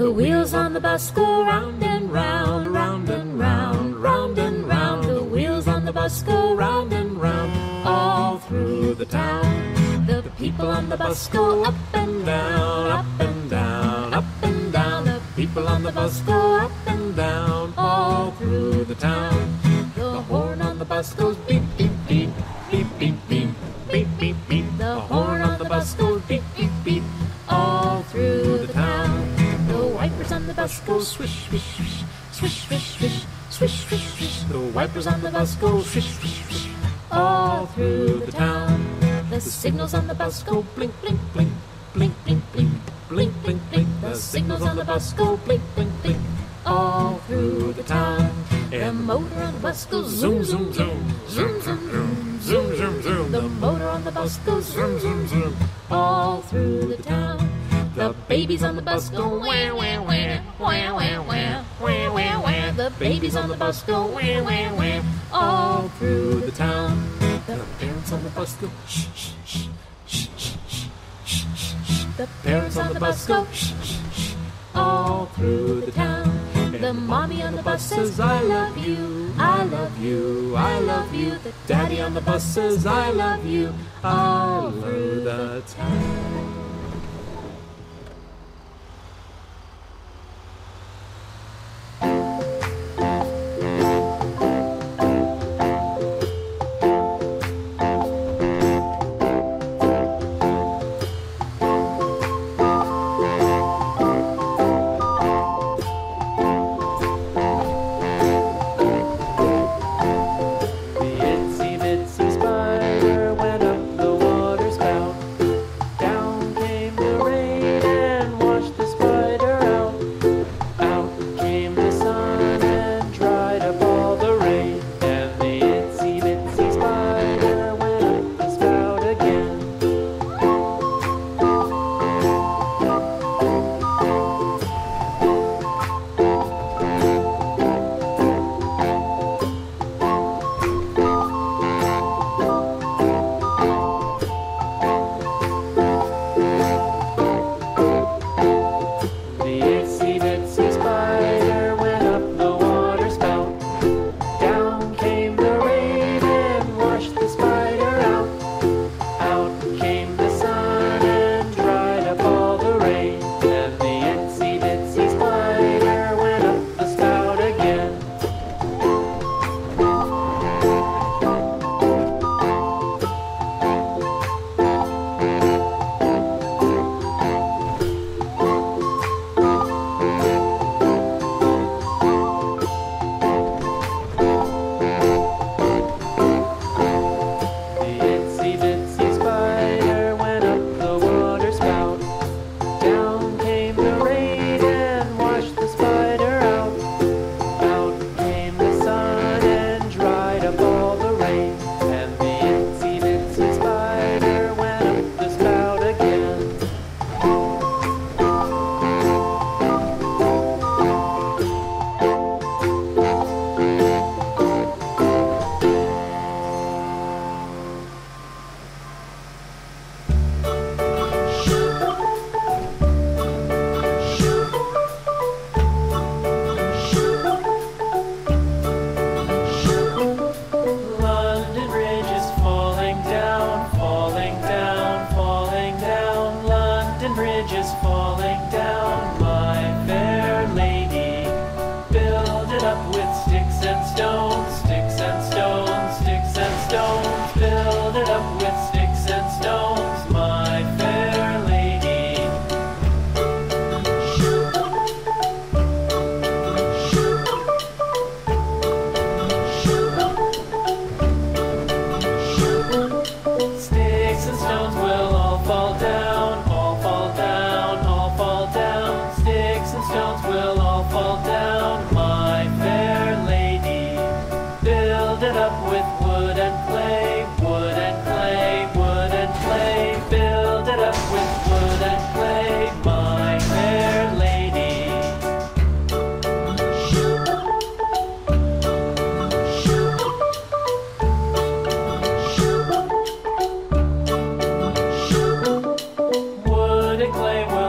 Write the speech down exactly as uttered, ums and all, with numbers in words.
The wheels on the bus go round and round, round and round, round and round. The wheels on the bus go round and round, all through the town. The people on the bus go up and down, up and down, up and down. The people on the bus go up and down, all through the town. The horn on the bus goes beep, beep, beep, beep, beep, beep, beep, beep, beep. The horn on the bus goes beep, beep, beep, all through the town. The wipers on the bus go swish, swish, swish, swish, swish, swish, swish, swish, swish. The wipers on the bus go swish, swish, swish, all through the town. The signals on the bus go blink, blink, blink, blink, blink, blink, blink, blink, blink. The signals on the bus go blink, blink, blink, all through the town. The motor on the bus goes zoom, zoom, zoom, zoom, zoom, zoom, zoom, zoom, zoom. The motor on the bus goes zoom, zoom, zoom, all through the town. The babies on the bus go wah, wah, wah, wah, wah, wah, wah, wah, wah. The babies on the bus go wah, wah, wah, all through the town. The parents on the bus go shh, shh, shh, shh, shh, shh, shh. The parents on the bus go shh, shh, shh, all through the town. The mommy on the bus says, I love you, I love you, I love you. The daddy on the bus says, I love you, all through the town. Clay